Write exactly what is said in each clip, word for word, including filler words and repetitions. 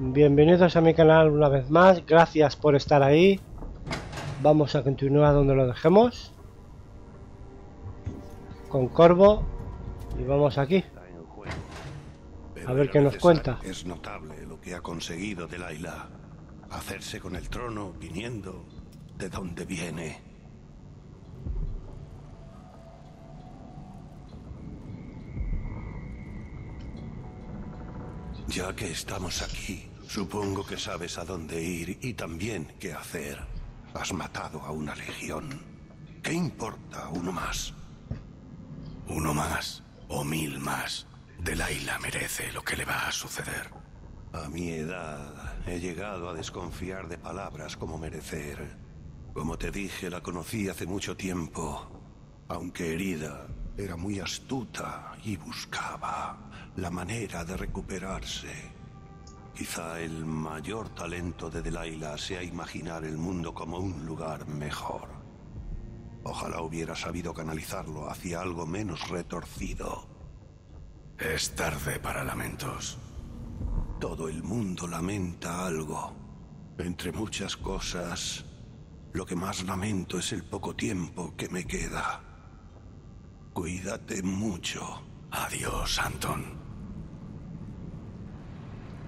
Bienvenidos a mi canal una vez más, gracias por estar ahí. Vamos a continuar donde lo dejemos, con Corvo, y vamos aquí a ver qué nos cuenta. Es notable lo que ha conseguido Delilah, hacerse con el trono viniendo de donde viene. Ya que estamos aquí, supongo que sabes a dónde ir y también qué hacer. Has matado a una legión. ¿Qué importa uno más? Uno más o mil más. Delilah merece lo que le va a suceder. A mi edad he llegado a desconfiar de palabras como merecer. Como te dije, la conocí hace mucho tiempo. Aunque herida, era muy astuta y buscaba la manera de recuperarse. Quizá el mayor talento de Delilah sea imaginar el mundo como un lugar mejor. Ojalá hubiera sabido canalizarlo hacia algo menos retorcido. Es tarde para lamentos. Todo el mundo lamenta algo. Entre muchas cosas, lo que más lamento es el poco tiempo que me queda. Cuídate mucho. Adiós, Anton.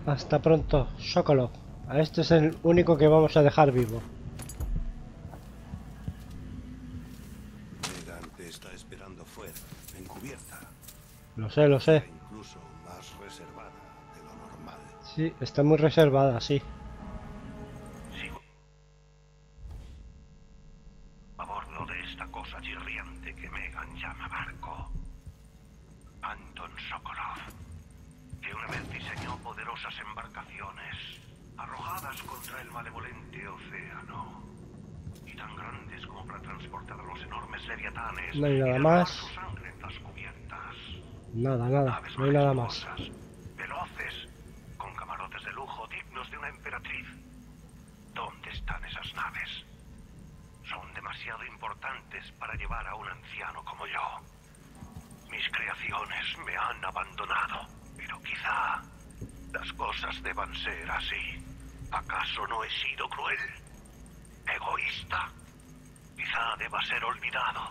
Hasta pronto, Shokolo. A este es el único que vamos a dejar vivo. Megan te está esperando fuera, encubierta. Lo sé, lo sé. Incluso más reservada de lo normal. Sí, está muy reservada, sí. Sí. A bordo de esta cosa chirriante que Megan llama barco. Anton Sokolov, que una vez diseñó poderosas embarcaciones arrojadas contra el malevolente océano, y tan grandes como para transportar a los enormes leviatanes. No hay nada más. Nada, nada, no hay nada más. Veloces, con camarotes de lujo dignos de una emperatriz. ¿Dónde están esas naves? Son demasiado importantes para llevar a un anciano como yo. Mis creaciones me han abandonado, pero quizá las cosas deban ser así. ¿Acaso no he sido cruel? ¿Egoísta? Quizá deba ser olvidado,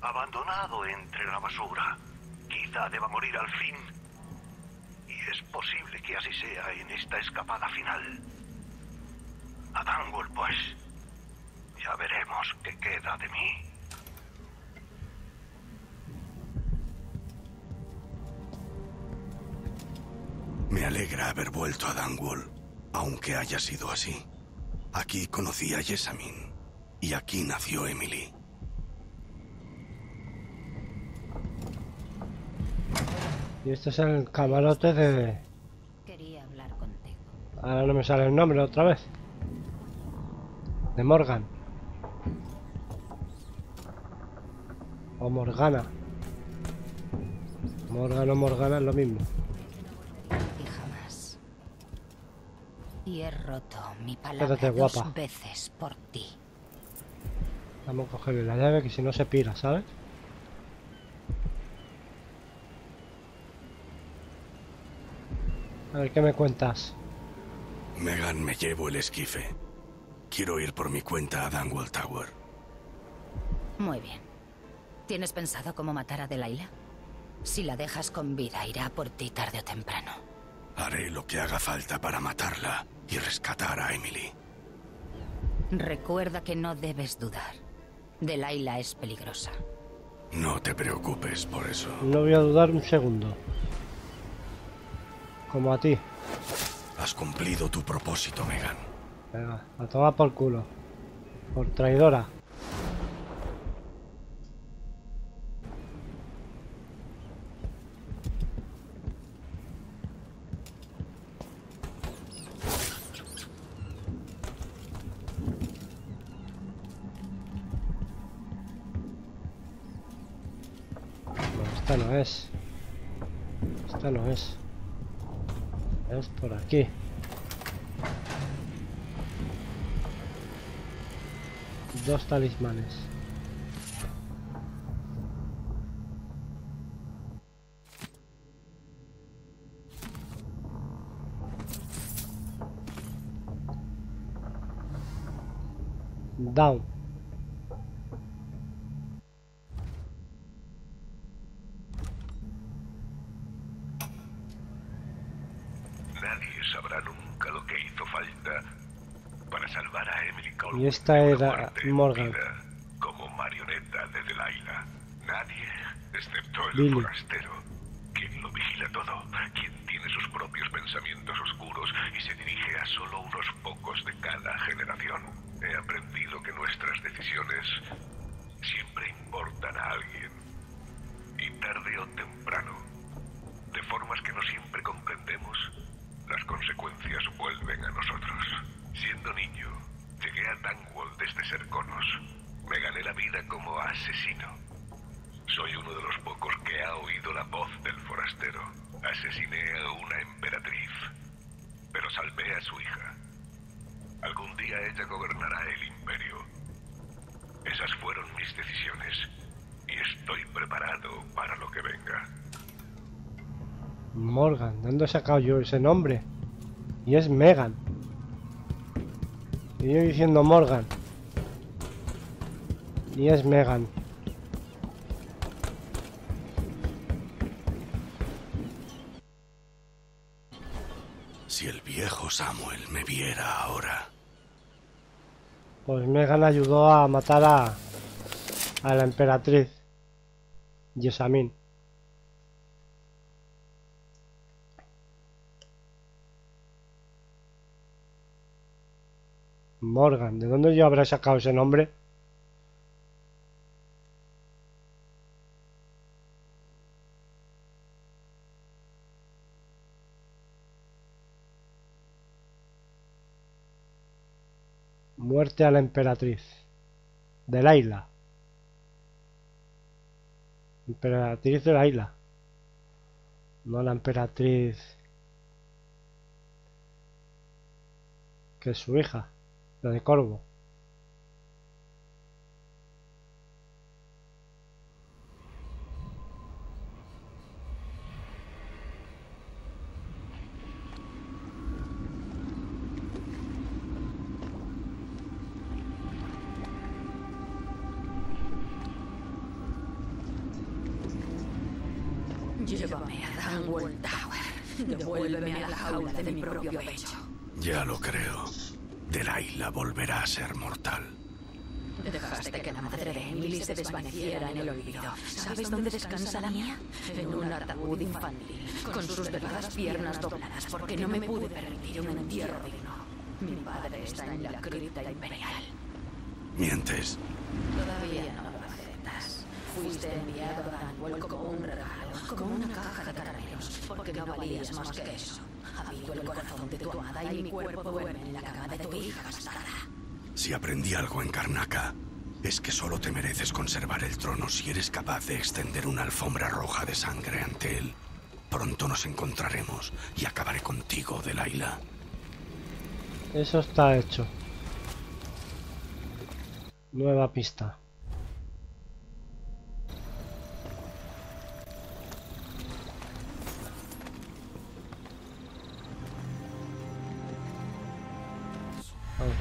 abandonado entre la basura. Quizá deba morir al fin. Y es posible que así sea en esta escapada final. A Dunwall, pues. Ya veremos qué queda de mí. Me alegra haber vuelto a Dunwall, aunque haya sido así. Aquí conocí a Jessamine, y aquí nació Emily. Y este es el camarote de... Quería hablar contigo. Ahora no me sale el nombre otra vez. De Morgan. O Morgana. Morgan o Morgana es lo mismo. Y he roto mi palabra dos guapa. veces por ti. Vamos a cogerle la llave, que si no se pira, ¿sabes? A ver, ¿qué me cuentas? Megan, me llevo el esquife. Quiero ir por mi cuenta a Dunwall Tower. Muy bien. ¿Tienes pensado cómo matar a Delilah? Si la dejas con vida, irá por ti tarde o temprano. Haré lo que haga falta para matarla y rescatar a Emily. Recuerda que no debes dudar. Delilah es peligrosa. No te preocupes por eso. No voy a dudar un segundo. Como a ti. Has cumplido tu propósito, Megan. Venga, a tomar por culo. Por traidora. Esta no es. Esta no es. Es por aquí. Dos talismanes. Down. Nadie sabrá nunca lo que hizo falta para salvar a Emily Kaldwin. Y esta era Morgan. Como marioneta de Delilah. Nadie, excepto el Billy. Forastero, quien lo vigila todo, quien tiene sus propios pensamientos oscuros y se dirige a solo unos pocos de cada generación. He aprendido que nuestras decisiones siempre importan a alguien, y tarde o temprano, de formas que no siempre comprendemos, las consecuencias vuelven a nosotros. Siendo niño, llegué a Dunwall desde Serkonos. Me gané la vida como asesino. Soy uno de los pocos que ha oído la voz del forastero. Asesiné a una emperatriz, pero salvé a su hija. Algún día ella gobernará el imperio. Esas fueron mis decisiones, y estoy preparado para lo que venga. Morgan, ¿dónde he sacado yo ese nombre? Y es Megan. Y yo diciendo Morgan. Y es Megan. Si el viejo Samuel me viera ahora. Pues Megan ayudó a matar a, a la emperatriz Jessamine. Morgan, ¿de dónde yo habré sacado ese nombre? Muerte a la emperatriz. Delilah. Emperatriz Delilah. No la emperatriz. Que es su hija. La de Corvo. Llévame a Dunwall Tower. Devuélveme a la jaula de mi propio pecho. Ya lo creo. Delilah volverá a ser mortal. Dejaste que la madre de Emily se desvaneciera en el olvido. ¿Sabes dónde descansa la mía? En un ataúd infantil, con sus delgadas piernas dobladas, porque no me pude permitir un entierro digno. Mi padre está en la cripta imperial. ¿Mientes? Todavía no lo aceptas. Fuiste enviado a Dunwall como un regalo, como una caja de caramelos, porque no valías más que eso. Habito el corazón de tu amada y mi cuerpo duerme en la cama de tu hija bastarda. Si aprendí algo en Karnaca, es que solo te mereces conservar el trono si eres capaz de extender una alfombra roja de sangre ante él. Pronto nos encontraremos y acabaré contigo, Delilah. Eso está hecho. Nueva pista.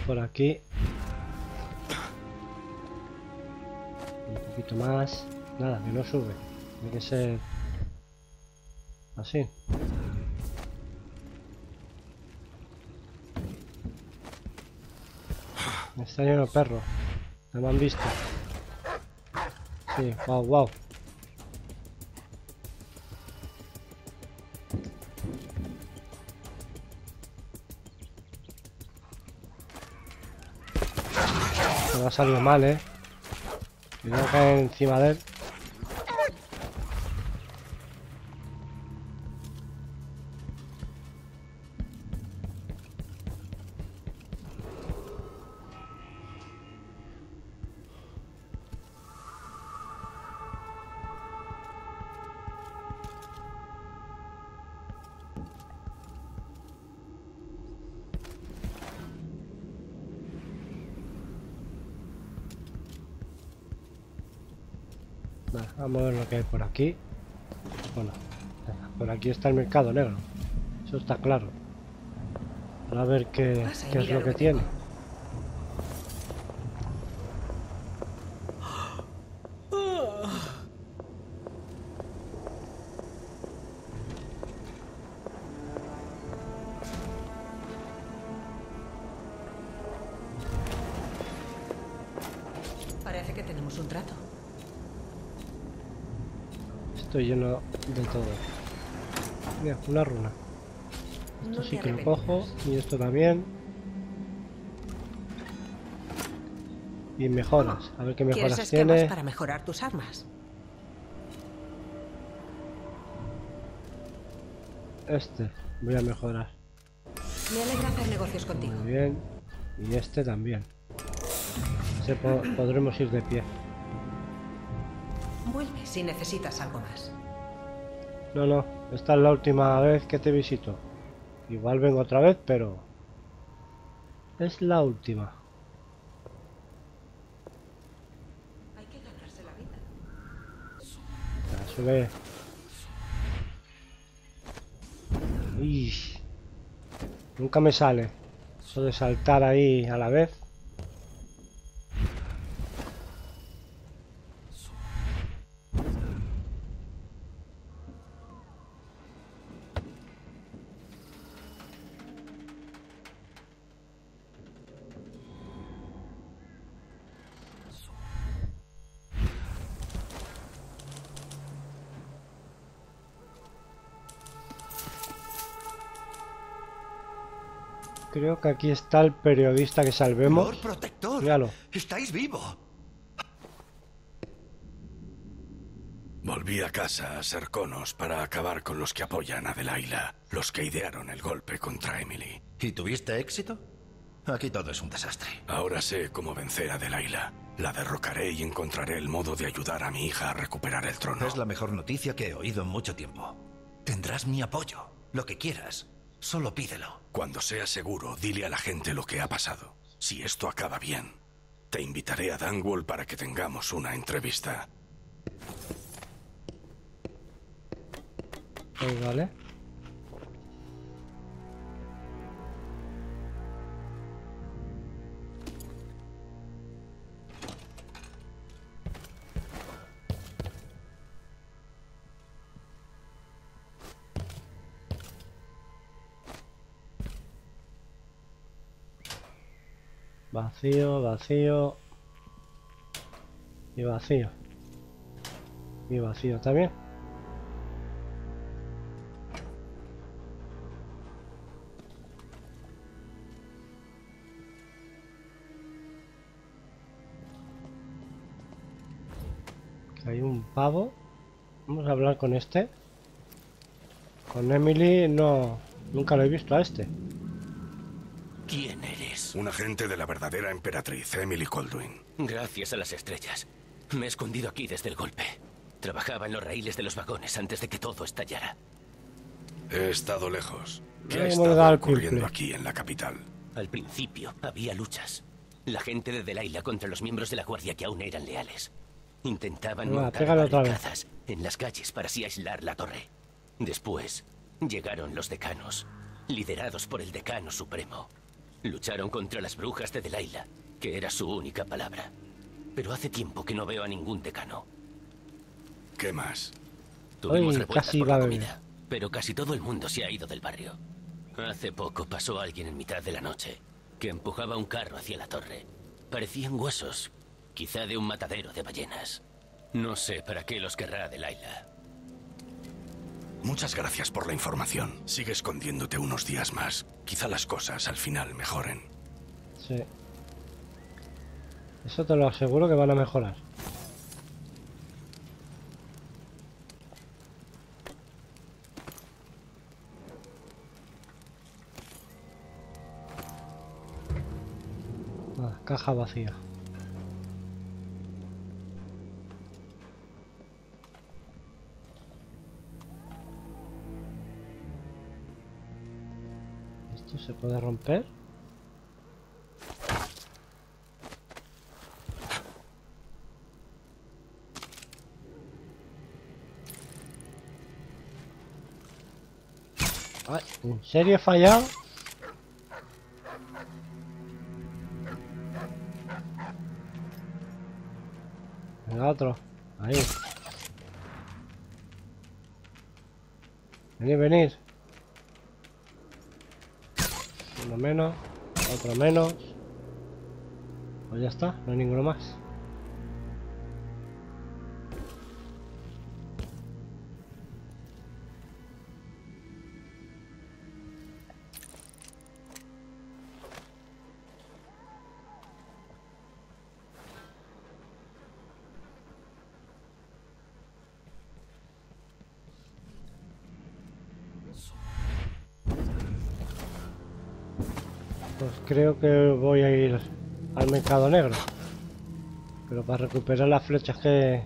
Por aquí un poquito más, nada, que no sube, tiene que ser así. Me está lleno de perro, no me han visto. Sí, wow, wow. Ha salido mal, eh. Me voy a caer encima de él. Vamos a ver lo que hay por aquí. Bueno, por aquí está el mercado negro. Eso está claro. Para ver qué, qué es lo que tiene. Tenemos un trato. Estoy lleno de todo. Mira, una runa. Esto sí que lo cojo y esto también. Y mejoras. A ver qué mejoras tiene. ¿Quieres esquemas para mejorar tus armas? Este voy a mejorar. Me alegra hacer negocios contigo. Muy bien. Y este también. Se po podremos ir de pie. Vuelve si necesitas algo más. No, no. Esta es la última vez que te visito. Igual vengo otra vez, pero es la última. Hay que ganarse la vida. La sube. Y nunca me sale eso de saltar ahí a la vez. Creo que aquí está el periodista que salvemos. Lord Protector, míralo. Estáis vivo. Volví a casa a Serkonos para acabar con los que apoyan a Delilah, los que idearon el golpe contra Emily. ¿Y tuviste éxito? Aquí todo es un desastre. Ahora sé cómo vencer a Delilah. La derrocaré y encontraré el modo de ayudar a mi hija a recuperar el trono. Es la mejor noticia que he oído en mucho tiempo. Tendrás mi apoyo, lo que quieras. Solo pídelo. Cuando sea seguro, dile a la gente lo que ha pasado. Si esto acaba bien, te invitaré a Dunwall para que tengamos una entrevista. Pues vale. Vacío, vacío y vacío y vacío también. Hay un pavo. Vamos a hablar con este. Con Emily no, nunca lo he visto a este. ¿Quién eres? Un agente de la verdadera emperatriz, Emily Kaldwin. Gracias a las estrellas. Me he escondido aquí desde el golpe. Trabajaba en los raíles de los vagones antes de que todo estallara. He estado lejos. ¿Qué ha estado ocurriendo aquí en la capital? Al principio había luchas. La gente de Delilah contra los miembros de la guardia que aún eran leales. Intentaban montar barricadas en las calles para así aislar la torre. Después llegaron los decanos, liderados por el decano supremo. Lucharon contra las brujas de Delilah, que era su única palabra. Pero hace tiempo que no veo a ningún decano. ¿Qué más? Tuvimos revueltas por la comida, pero casi todo el mundo se ha ido del barrio. Hace poco pasó alguien en mitad de la noche, que empujaba un carro hacia la torre. Parecían huesos, quizá de un matadero de ballenas. No sé para qué los querrá Delilah. Muchas gracias por la información. Sigue escondiéndote unos días más. Quizá las cosas al final mejoren. Sí. Eso te lo aseguro que van a mejorar. Ah, caja vacía. ¿Se puede romper? Ay, ¿en serio he fallado? Venga, otro. Ahí. Venid, venid. Uno menos, otro menos. Pues ya está, no hay ninguno más. Pues creo que voy a ir al mercado negro, pero para recuperar las flechas que,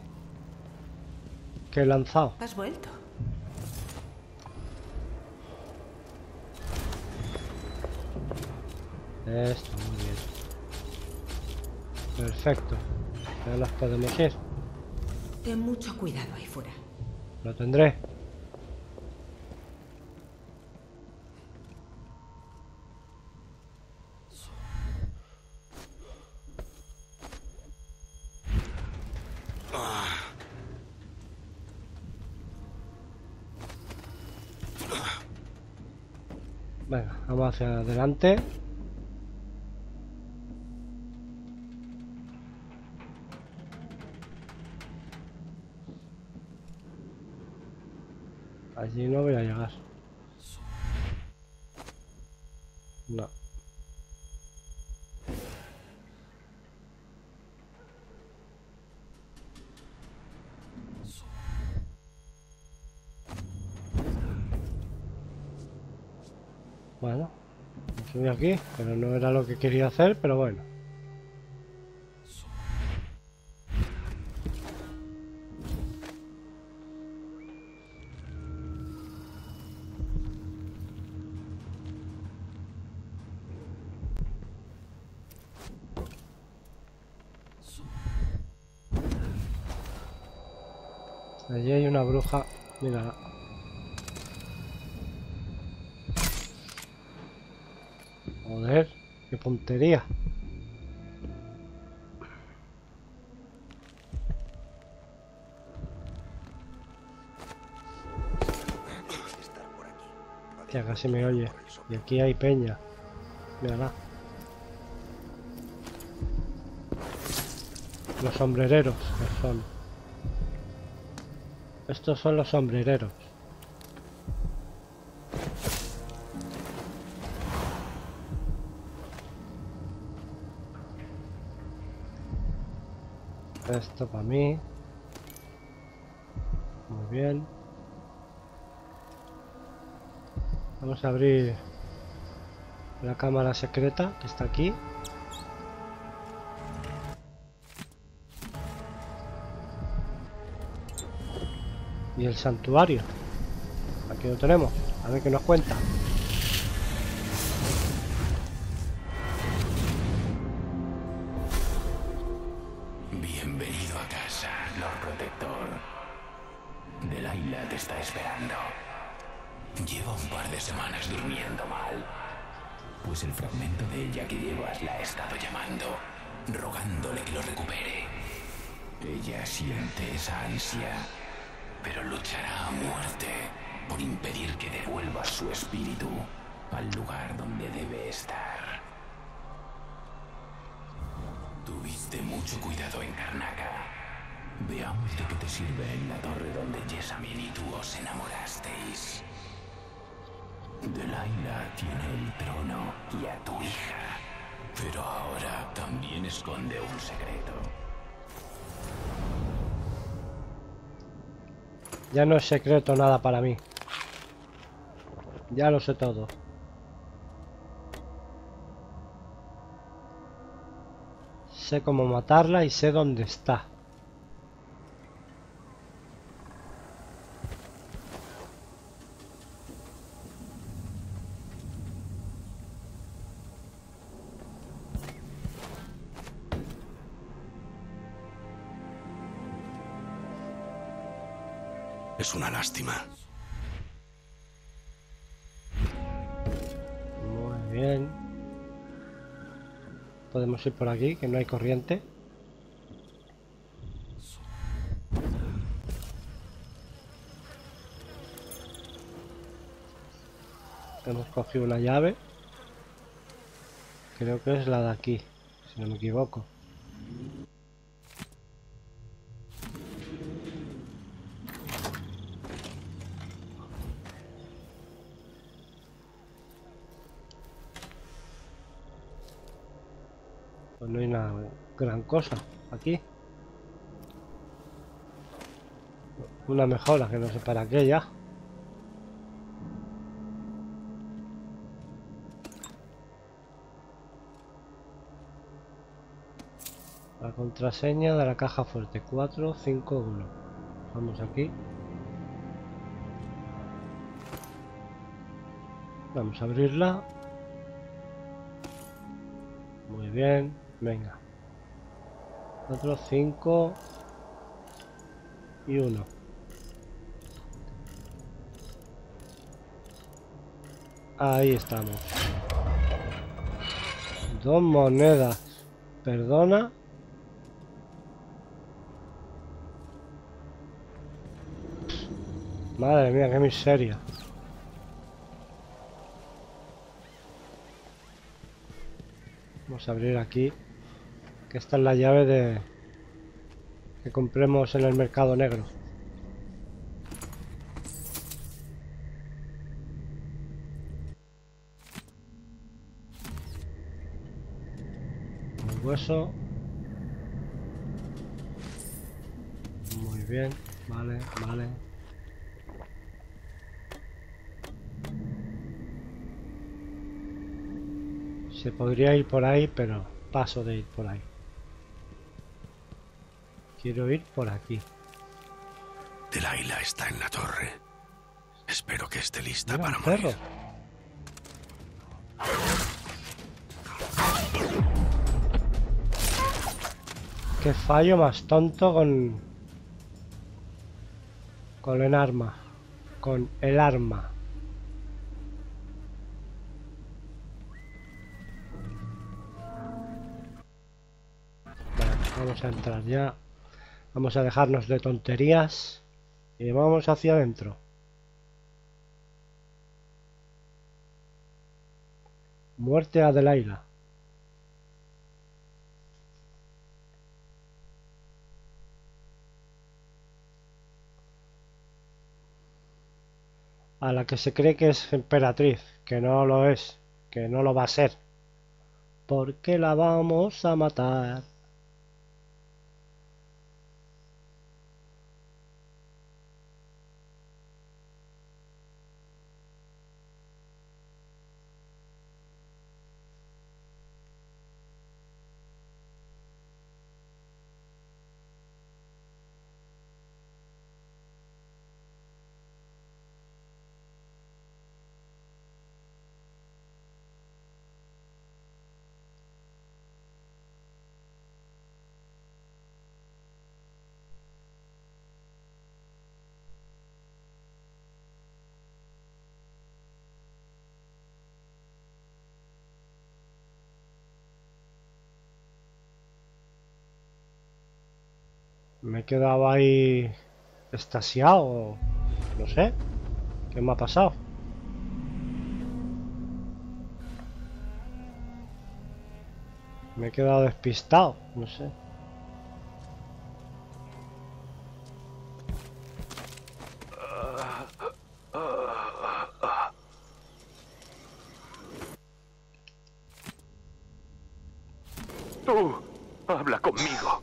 que he lanzado. ¿Has vuelto? Esto, muy bien. Perfecto. Ya las podemos ir. Ten mucho cuidado ahí fuera. Lo tendré. Venga, vamos hacia adelante. Allí no voy a llegar. No. Bueno, me subí aquí, pero no era lo que quería hacer, pero bueno. Allí hay una bruja, mírala. Joder, qué puntería. Ya casi me oye. Y aquí hay peña. Mírala. Los sombrereros, que son. Estos son los sombrereros. Esto para mí. Muy bien. Vamos a abrir la cámara secreta que está aquí. Y el santuario. Aquí lo tenemos. A ver qué nos cuenta. Bienvenido a casa, Lord Protector. Delilah te está esperando. Lleva un par de semanas durmiendo mal. Pues el fragmento de ella que llevas la ha estado llamando, rogándole que lo recupere. Ella siente esa ansia, pero luchará a muerte por impedir que devuelva su espíritu al lugar donde debe estar. Tuviste mucho cuidado en Karnaca. Veamos de qué te sirve en la torre donde Jessamine y tú os enamorasteis. Delilah tiene el trono y a tu hija, pero ahora también esconde un secreto. Ya no es secreto nada para mí. Ya lo sé todo. Sé cómo matarla y sé dónde está. Es una lástima. Muy bien. Podemos ir por aquí, que no hay corriente. Hemos cogido una llave. Creo que es la de aquí, si no me equivoco. No hay una gran cosa aquí. Una mejora que no sé para qué ya. La contraseña de la caja fuerte, cuatro cinco uno. Vamos aquí. Vamos a abrirla. Muy bien, venga. cuatro, cinco y uno. Ahí estamos. Dos monedas. Perdona. Madre mía, qué miseria. Vamos a abrir aquí. Que esta es la llave de que compremos en el mercado negro. El hueso. Muy bien, vale, vale. Se podría ir por ahí, pero paso de ir por ahí. Quiero ir por aquí. Delilah está en la torre. Espero que esté lista para morir. Qué fallo más tonto con... Con el arma. Con el arma. Vamos a entrar ya. Vamos a dejarnos de tonterías y vamos hacia adentro. Muerte a Delilah. A la que se cree que es emperatriz, que no lo es, que no lo va a ser. Porque la vamos a matar. Me he quedado ahí estasiado, no sé, ¿qué me ha pasado? Me he quedado despistado, no sé. Tú, habla conmigo.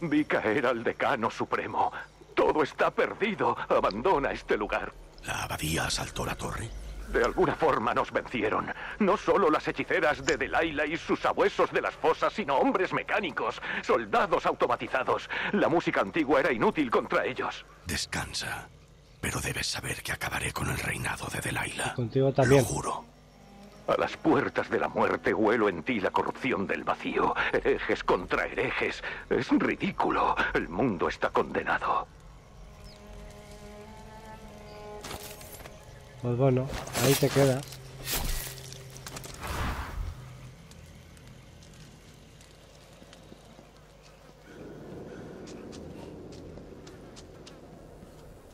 Vi caer al decano supremo. Todo está perdido. Abandona este lugar. ¿La abadía asaltó la torre? De alguna forma nos vencieron. No solo las hechiceras de Delilah y sus sabuesos de las fosas, sino hombres mecánicos, soldados automatizados. La música antigua era inútil contra ellos. Descansa, pero debes saber que acabaré con el reinado de Delilah. Contigo también. Lo juro. A las puertas de la muerte huelo en ti la corrupción del vacío. Herejes contra herejes. Es ridículo. El mundo está condenado. Pues bueno, ahí te quedas.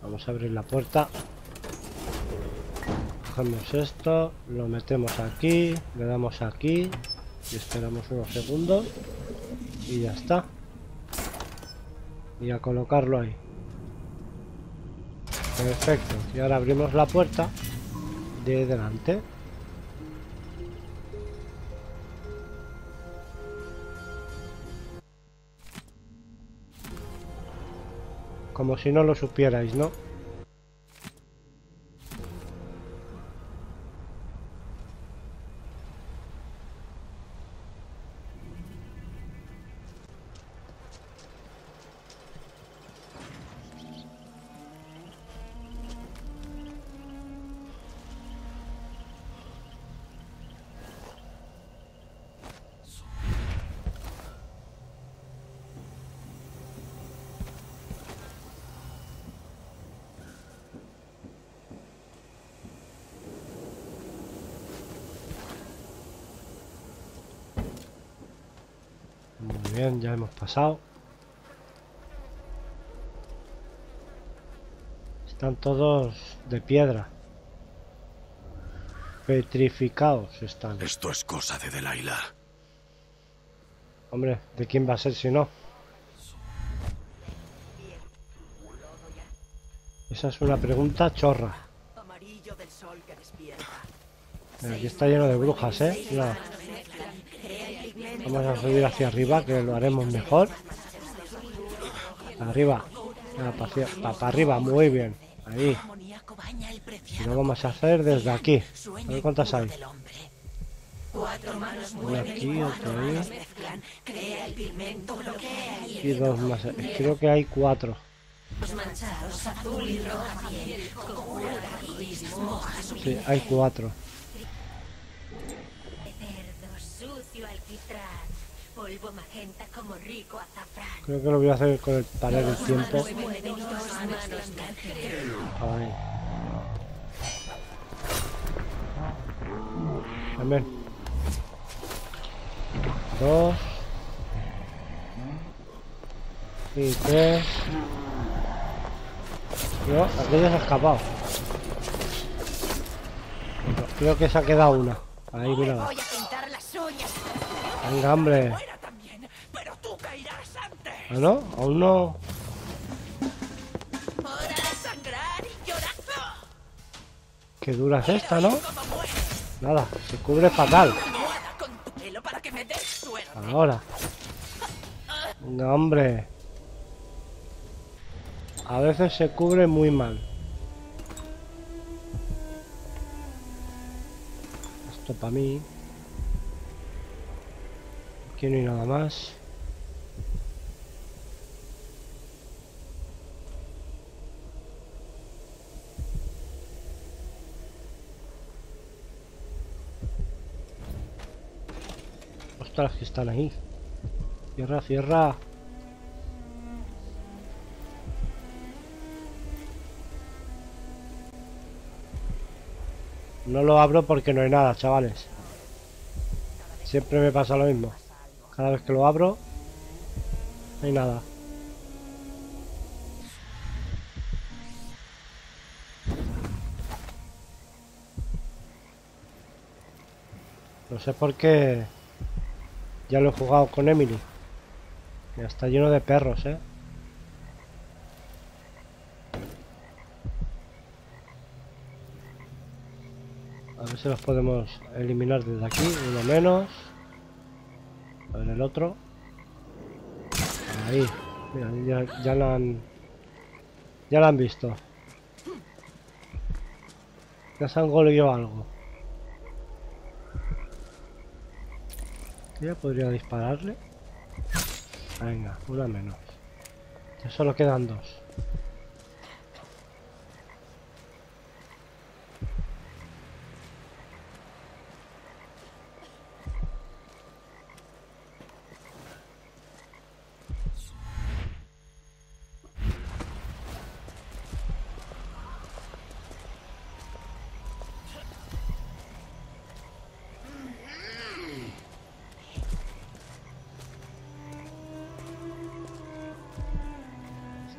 Vamos a abrir la puerta. Cogemos esto, lo metemos aquí, le damos aquí y esperamos unos segundos y ya está. Y a colocarlo ahí. Perfecto. Y ahora abrimos la puerta de delante. Como si no lo supierais, ¿no? bien, ya hemos pasado. Están todos de piedra. Petrificados están. Esto es cosa de Delilah. Hombre, ¿de quién va a ser si no? Esa es una pregunta chorra. Mira, aquí está lleno de brujas, ¿eh? Nada. Vamos a subir hacia arriba, que lo haremos mejor. Arriba. Ah, para, para, para arriba, muy bien. Ahí. Y lo vamos a hacer desde aquí. A ver cuántas hay. Una aquí, otra ahí. Y dos más. Creo que hay cuatro. Sí, hay cuatro. Creo que lo voy a hacer con el parar el tiempo. Ahí. Amén. Dos. Y tres. No, aquello se ha escapado. Creo que se ha quedado una. Ahí, mira. Venga, hombre. ¿Ah, no? Aún no. Qué dura es esta, ¿no? Nada, se cubre fatal. Ahora. Venga, hombre. A veces se cubre muy mal. Esto para mí. Aquí no hay nada más. Ostras, que están ahí. Cierra, cierra. No lo abro porque no hay nada, chavales. Siempre me pasa lo mismo. Cada vez que lo abro, no hay nada. No sé por qué. Ya lo he jugado con Emily. Ya está lleno de perros, eh. A ver si los podemos eliminar desde aquí, uno menos. A ver el otro. Ahí. Mira, ya, ya lo han. Ya lo han visto. Ya se han golpeado algo. Ya podría dispararle. Venga, una menos. Ya solo quedan dos.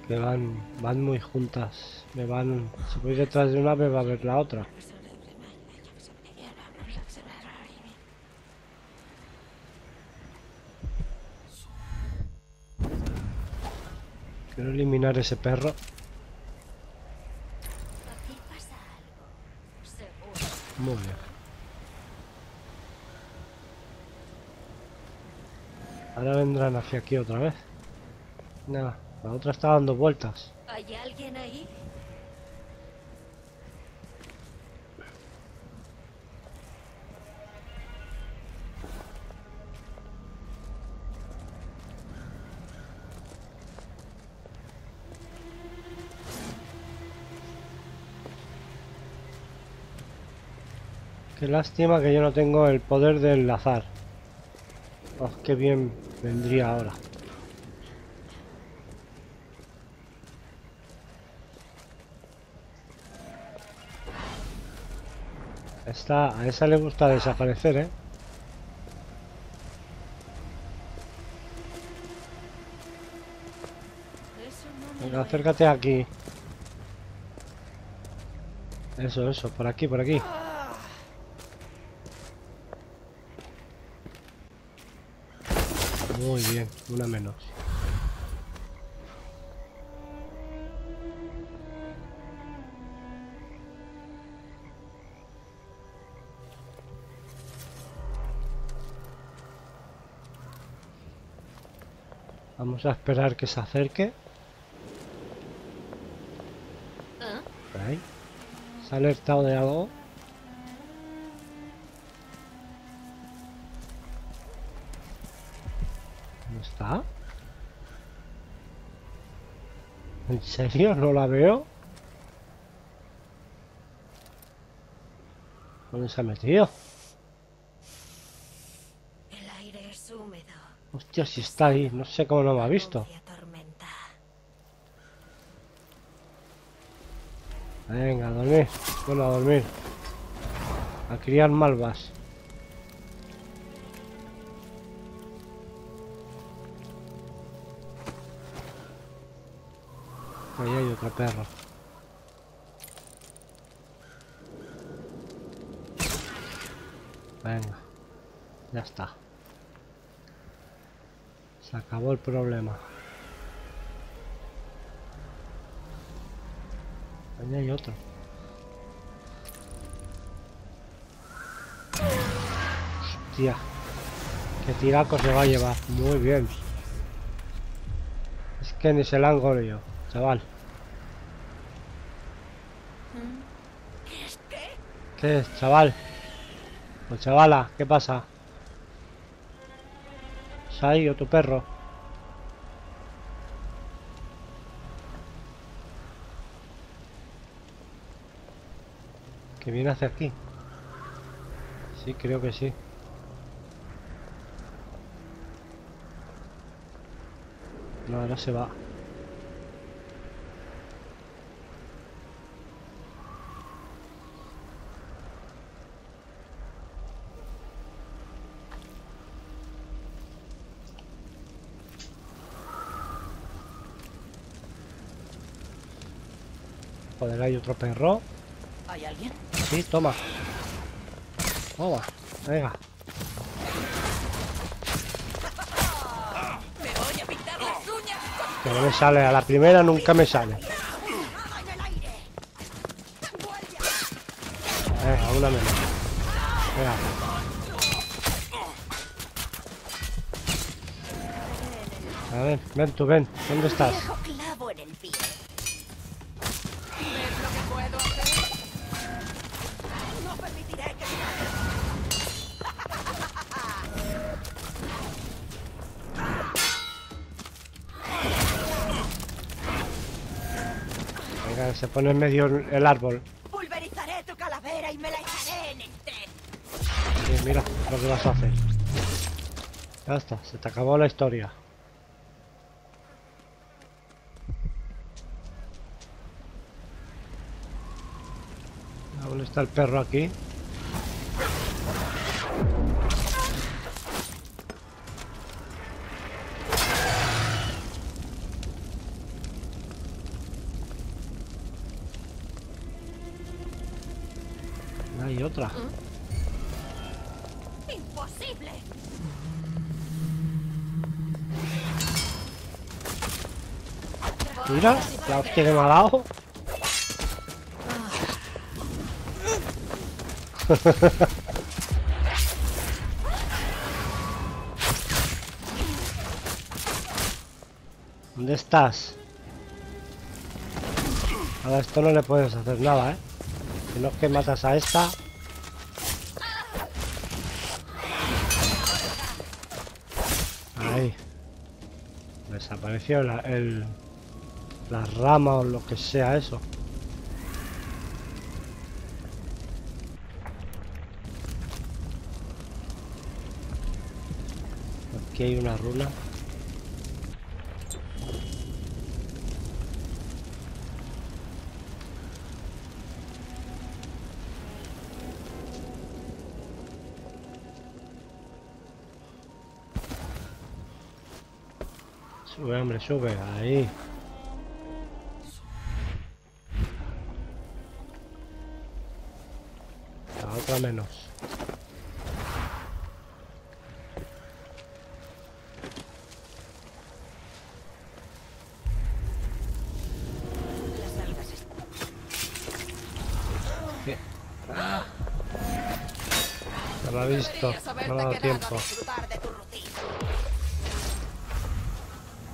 Me van, van muy juntas, me van, si voy detrás de una me va a ver la otra. Quiero eliminar ese perro. Muy bien. Ahora vendrán hacia aquí otra vez. Nada. La otra está dando vueltas. ¿Hay alguien ahí? Qué lástima que yo no tengo el poder de enlazar. Oh, qué bien vendría ahora. Esta, a esa le gusta desaparecer, ¿eh? Venga, acércate aquí. Eso, eso, por aquí, por aquí. Muy bien, una menos. Vamos a esperar que se acerque. Ahí. ¿Se ha alertado de algo? ¿No está? ¿En serio? ¿No la veo? ¿Dónde se ha metido? El aire es húmedo. Hostia, si está ahí. No sé cómo no me ha visto. Venga, a dormir. Bueno, a dormir. A criar malvas. Ahí hay otro perro. Venga. Ya está. Se acabó el problema. Allí hay otro. Hostia. Qué tiraco se va a llevar. Muy bien. Es que ni se la han goleado, chaval. ¿Qué es qué? ¿Qué es, chaval? Pues chavala, ¿qué pasa? ¿Es ahí otro perro? Que viene hacia aquí. Sí, creo que sí. No, ahora se va. Joder, hay otro perro. ¿Hay alguien? Sí, toma. Toma, venga. Me voy a pintar las uñas. Que no me sale, a la primera nunca me sale. Venga, una menos. Venga. A ver, ven tú, ven. ¿Dónde estás? Se pone en medio el árbol. Pulverizaré tu calavera y me la echaré en el tren. Sí, mira lo que vas a hacer. Ya está, se te acabó la historia. Aún está el perro aquí. Hay otra. Imposible. Mira, la hostia que me ha dado. ¿Dónde estás? A esto no le puedes hacer nada, ¿eh? Si no es que matas a esta. Ahí. Desapareció la, el, la rama o lo que sea eso. Aquí hay una runa. Sube, hombre, sube, ahí. otra menos. Lo ha visto, no ha dado tiempo.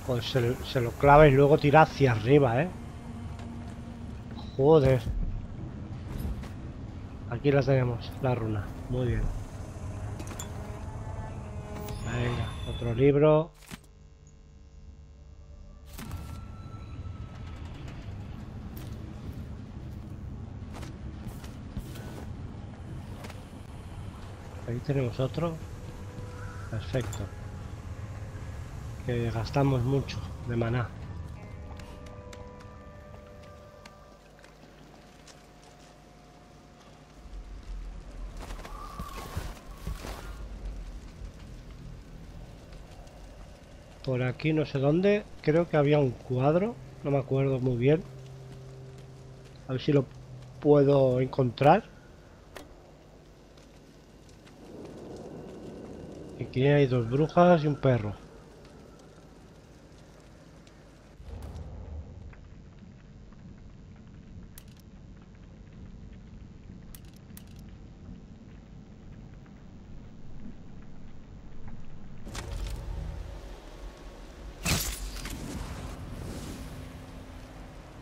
Pues se, se lo clava y luego tira hacia arriba, eh. Joder. Aquí las tenemos, la runa. Muy bien. Venga, otro libro. Ahí tenemos otro. Perfecto. Que gastamos mucho de maná. Por aquí no sé dónde. Creo que había un cuadro. No me acuerdo muy bien. A ver si lo puedo encontrar. Aquí hay dos brujas y un perro.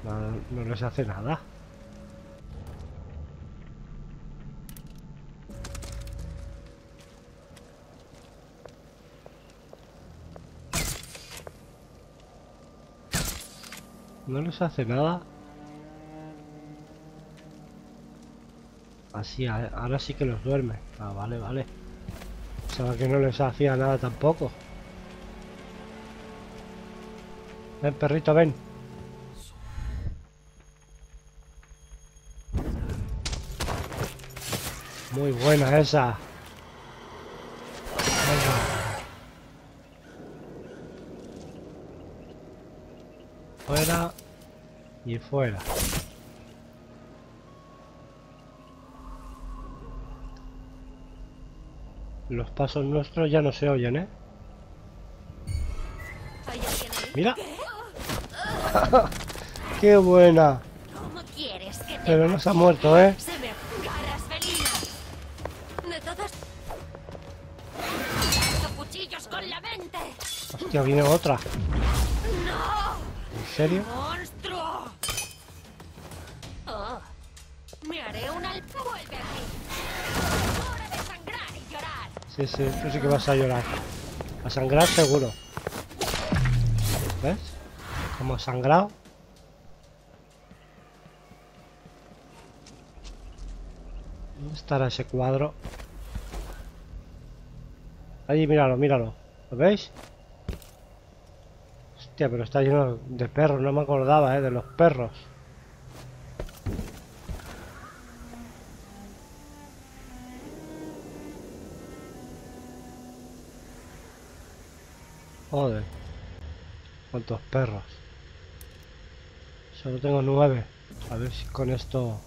No, no les hace nada. No les hace nada. Así, ahora sí que los duerme. Ah, vale, vale. Pensaba que no les hacía nada tampoco. Ven, perrito, ven. Muy buena esa. Venga. Fuera. Y fuera. Los pasos nuestros ya no se oyen, ¿eh? ¡Mira! ¡Qué buena! Pero no se ha muerto, ¿eh? ¡Hostia, viene otra! ¿En serio? Sí, sí, tú sí que vas a llorar. A sangrar seguro. ¿Ves? Como ha sangrado. ¿Dónde estará ese cuadro? Allí, míralo, míralo. ¿Lo veis? Hostia, pero está lleno de perros. No me acordaba, ¿eh? De los perros. Joder, cuántos perros. Solo tengo nueve. A ver si con esto...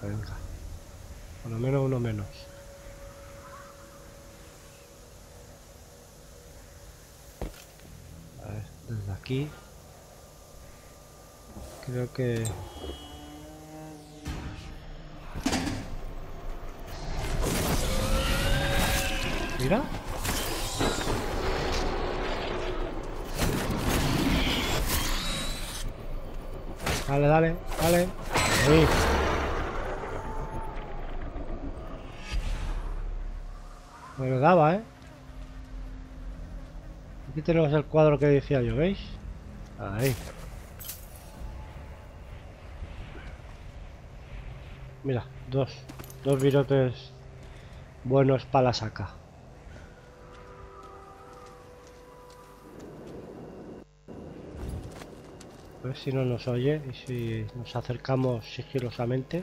Venga. Por lo menos uno menos. A ver, desde aquí. Creo que... Mira. Dale, dale, dale. Ahí. Me lo daba, ¿eh? Aquí tenemos el cuadro que decía yo, ¿veis? Ahí. Mira, dos. Dos virotes buenos para la saca. A ver si no nos oye y si nos acercamos sigilosamente.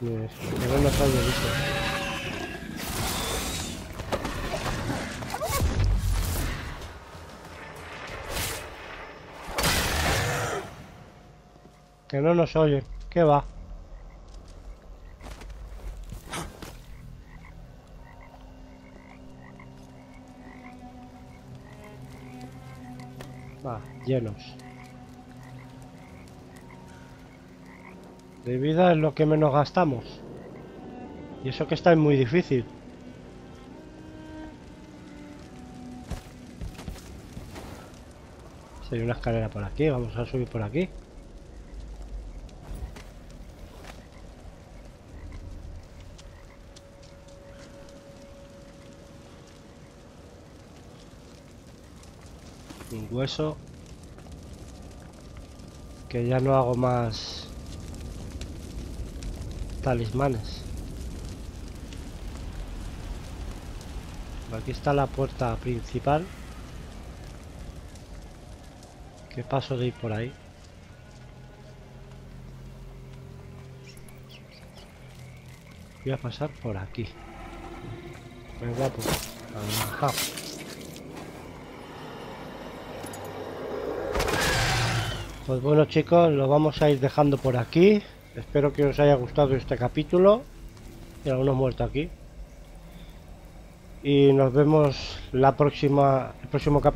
No nos oye, dice. Que no nos oyen. ¿Qué va? Va, llenos. De vida es lo que menos gastamos. Y eso que está muy difícil. Sería una escalera por aquí, vamos a subir por aquí. Un hueso. Que ya no hago más talismanes. Aquí está la puerta principal. Que paso de ir por ahí. Voy a pasar por aquí. Venga, pues. Ajá. Pues bueno, chicos, lo vamos a ir dejando por aquí. Espero que os haya gustado este capítulo. Y algunos muertos aquí. Y nos vemos la próxima, el próximo capítulo.